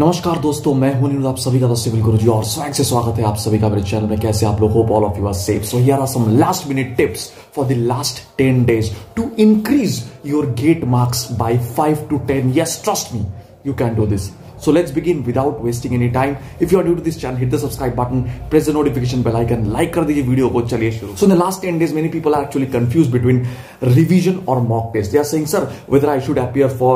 नमस्कार दोस्तों, मैं हूं अनिरुद्ध, आप सभी का द सिविल गुरुजी और स्वैग से स्वागत है आप सभी का मेरे चैनल में। कैसे आप लोग, hope all of you are safe. So here are some last minute tips for the last 10 days to increase your GATE marks by 5 to 10। Yes, trust me, you can do this. So let's begin without wasting any time. If you are new to this channel, hit the subscribe button, press the notification bell icon, like कर दीजिए video को, चलिए शुरू। So in the last 10 days, many people are actually confused between revision or mock test. They are saying, sir, whether I should appear for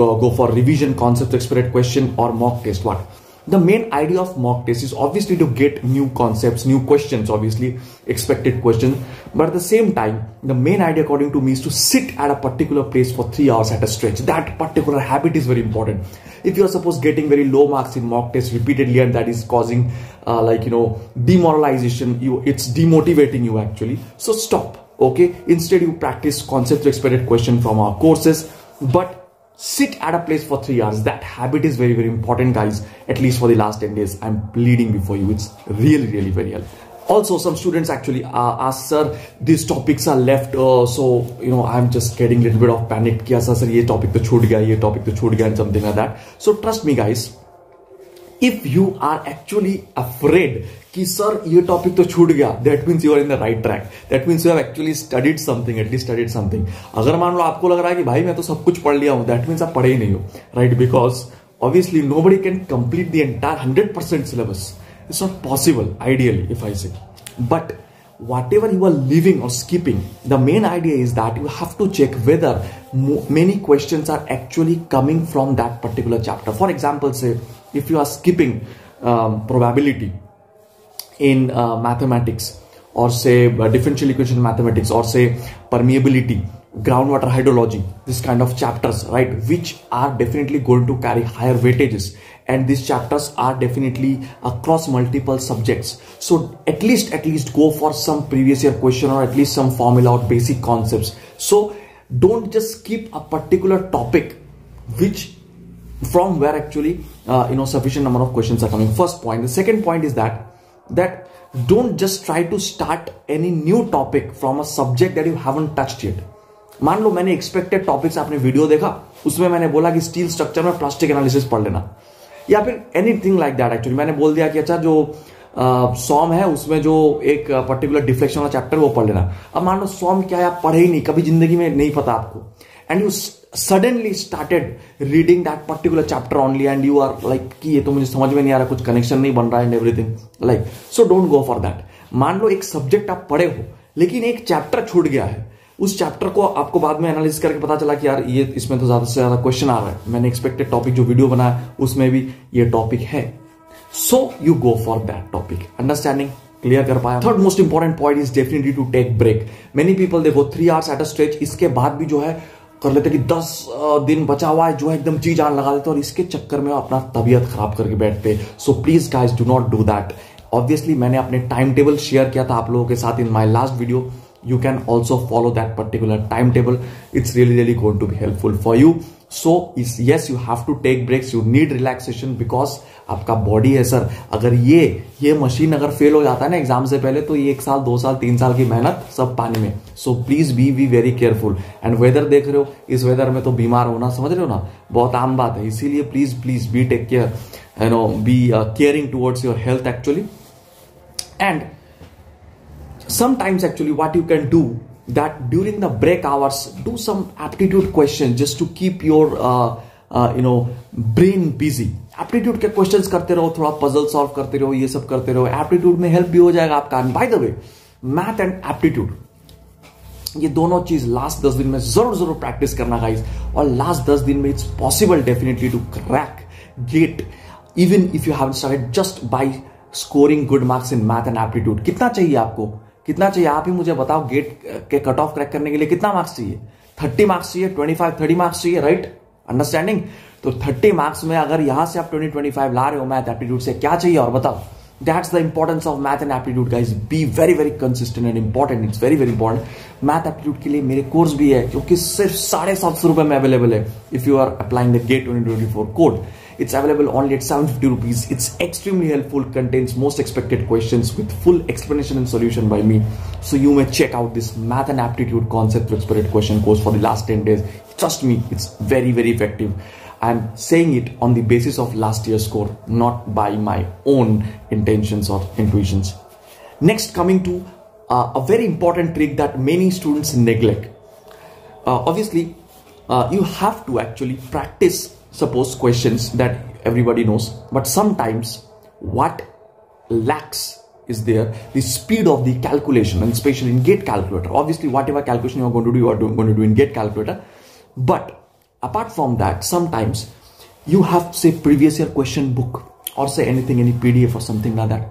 go for revision, concept expert question or mock test. What? The main idea of mock test is obviously to get new concepts, new questions, obviously expected questions. But at the same time, the main idea according to me is to sit at a particular place for 3 hours at a stretch. That particular habit is very important. If you are supposed getting very low marks in mock test repeatedly and that is causing demoralization, it's demotivating you actually. So stop, okay? Instead you practice concept expected question from our courses, but sit at a place for 3 hours. That habit is very, very important, guys. At least for the last 10 days, I'm pleading before you. It's really, really very helpful. Also, some students actually ask, sir, these topics are left. I'm just getting a little bit of panic. Kya sir, ye topic to chhod gaya, and something like that. So trust me, guys. If you are actually afraid कि sir ये topic तो छूट गया, that means you are in the right track. That means you have actually studied something, at least studied something. अगर मान लो आपको लग रहा है कि भाई मैं तो सब कुछ पढ़ लिया हूँ, that means आप पढ़े ही नहीं हो, right? Because obviously nobody can complete the entire 100% syllabus. It's not possible, ideally, if I say. But whatever you are leaving or skipping, the main idea is that you have to check whether many questions are actually coming from that particular chapter. For example, say if you are skipping probability in mathematics, or say differential equation mathematics, or say permeability, groundwater hydrology, this kind of chapters, right, which are definitely going to carry higher weightages, and these chapters are definitely across multiple subjects. So at least go for some previous year question or at least some formula or basic concepts. So don't just skip a particular topic which from where actually sufficient number of questions are coming. First point. The second point is that don't just try to start any new topic from a subject that you haven't touched yet. मान लो मैंने expected topics आपने video देखा, उसमें मैंने बोला कि steel structure में plastic analysis पढ़ लेना, या फिर एनीथिंग लाइक दैट. एक्चुअली मैंने बोल दिया कि अच्छा जो सॉम है उसमें जो एक पर्टिकुलर डिफ्लेक्शन वाला चैप्टर वो पढ़ लेना. अब मान लो सॉम क्या है आप पढ़े ही नहीं, कभी जिंदगी में नहीं पता आपको, and you suddenly started reading that particular chapter only and you are like कि ये तो मुझे समझ में नहीं आ रहा, कुछ कनेक्शन नहीं बन रहा है, and everything like. So don't go for that. मान लो एक सब्जेक्ट आप पढ़े हो लेकिन एक चैप्टर छूट गया है, उस चैप्टर को आपको बाद में एनालिसिस करके पता चला कि यार ये इसमें तो ज्यादा से ज्यादा क्वेश्चन आ रहा है, मैंने एक्सपेक्टेड टॉपिक जो वीडियो बनाया उसमें भी ये टॉपिक है. So you go for that topic. Understanding clear कर पाया? Third most important point is definitely to take break. Many people देखो 3 hours एट अ स्ट्रेच, इसके बाद भी जो है कर लेते कि 10 दिन बचा हुआ है जो है एकदम चीज आन लगा देते और इसके चक्कर में अपना तबीयत खराब करके बैठते. So please guys do not do that. Obviously मैंने अपने टाइम टेबल शेयर किया था आप लोगों के साथ in my last video. You can also follow that particular time table. It's really really going to be helpful for you. So yes, you have to take breaks, you need relaxation, because आपका body है sir. अगर ये machine अगर fail हो जाता है ना exam से पहले, तो ये 1 साल 2 साल 3 साल की मेहनत सब पानी में. So please be very careful. And weather देख रहे हो, इस वेदर में तो बीमार होना, समझ रहे हो ना, बहुत आम बात है. इसीलिए please be take care, be caring towards your health actually. And sometimes actually what you can do that during the break hours, do some aptitude questions just to keep your brain busy. Aptitude के questions करते रहो, थोड़ा puzzle solve करते रहो, ये सब करते रहो. एप्टीट्यूड में help भी हो जाएगा आपका. By the way, math and aptitude, ये दोनों चीज लास्ट 10 दिन में जरूर प्रैक्टिस करना गाइज. और लास्ट 10 दिन में it's possible definitely to crack GATE even if you haven't started, just by scoring good marks in math and aptitude. कितना चाहिए आपको, कितना चाहिए आप ही मुझे बताओ. गेट के कट ऑफ क्रैक करने के लिए कितना मार्क्स चाहिए? 30 मार्क्स चाहिए, 25-30 मार्क्स चाहिए, राइट? अंडरस्टैंडिंग? तो 30 मार्क्स में अगर यहां से आप 20-25 ला रहे हो मैथ एप्टीट्यूड से, क्या चाहिए और बताओ. That's the importance of math and aptitude guys. Be very very consistent and important. It's very very important. Math aptitude के लिए मेरे कोर्स भी है जो कि सिर्फ 750 रुपए में अवेलेबल है. If you are applying the GATE 2024 code, it's available only at 750 rupees. It's extremely helpful, contains most expected questions with full explanation and solution by me. So you may check out this math and aptitude concept to expert question course for the last 10 days. Trust me, it's very very effective. I'm saying it on the basis of last year's score, not by my own intentions or intuitions. Next, coming to a very important trick that many students neglect. Obviously, you have to actually practice, suppose, questions that everybody knows, but sometimes what lacks is there the speed of the calculation, and especially in GATE calculator. Obviously, whatever calculation you are going to do, you are going to do in GATE calculator. But apart from that, sometimes you have, say, previous year question book or say anything, any PDF or something like that.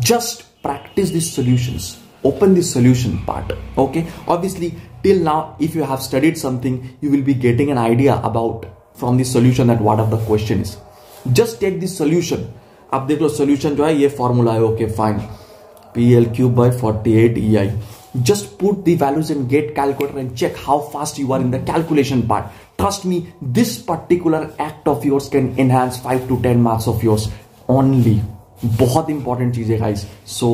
Just practice these solutions, open the solution part. Okay, obviously till now, if you have studied something, you will be getting an idea about from the solution that what of the question is. Just take the solution. आप देख लो solution जो है ये formula है, okay fine, PL³ by 48 EI. Just put the values in GATE calculator and check how fast you are in the calculation part. Trust me, this particular act of yours can enhance 5 to 10 marks of yours only. बहुत important चीज़ है guys, so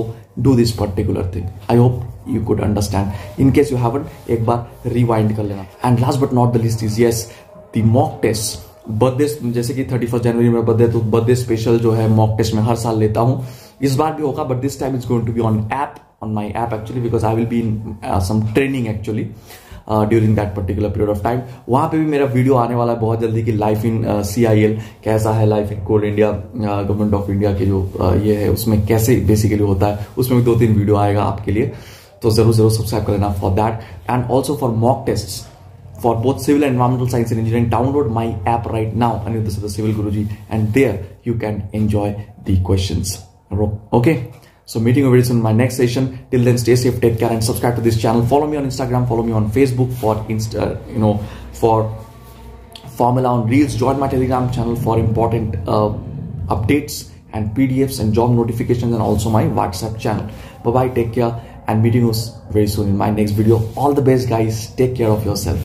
do this particular thing. I hope you could understand. In case you haven't, एक बार rewind कर लेना. And last but not the least is, yes, the mock test. Birthday, जैसे कि 31 जनवरी में birthday, तो birthday special जो है mock test में हर साल लेता हूँ, इस बार भी होगा, but this time is going to be on app, on my app actually, because I will be in some training actually during that particular period of time. वहाँ पे भी मेरा वीडियो आने वाला है बहुत जल्दी कि लाइफ इन CIL कैसा है, life in Coal India, government of India के जो ये है उसमें कैसे बेसिकली होता है, उसमें भी 2-3 वीडियो आएगा आपके लिए, तो जरूर सब्सक्राइब कर लेना for that. And also for mock test for both civil and environmental science and engineering, download my app right now, Aniruddha Sir, The Civil Guruji, and there you can enjoy the questions. Okay, so meeting you very soon in my next session. Till then, stay safe, take care, and subscribe to this channel. Follow me on Instagram, follow me on Facebook for for formula on reels. Join my Telegram channel for important updates and PDFs and job notifications, and also my WhatsApp channel. Bye bye, take care, and meeting you very soon in my next video. All the best, guys. Take care of yourself.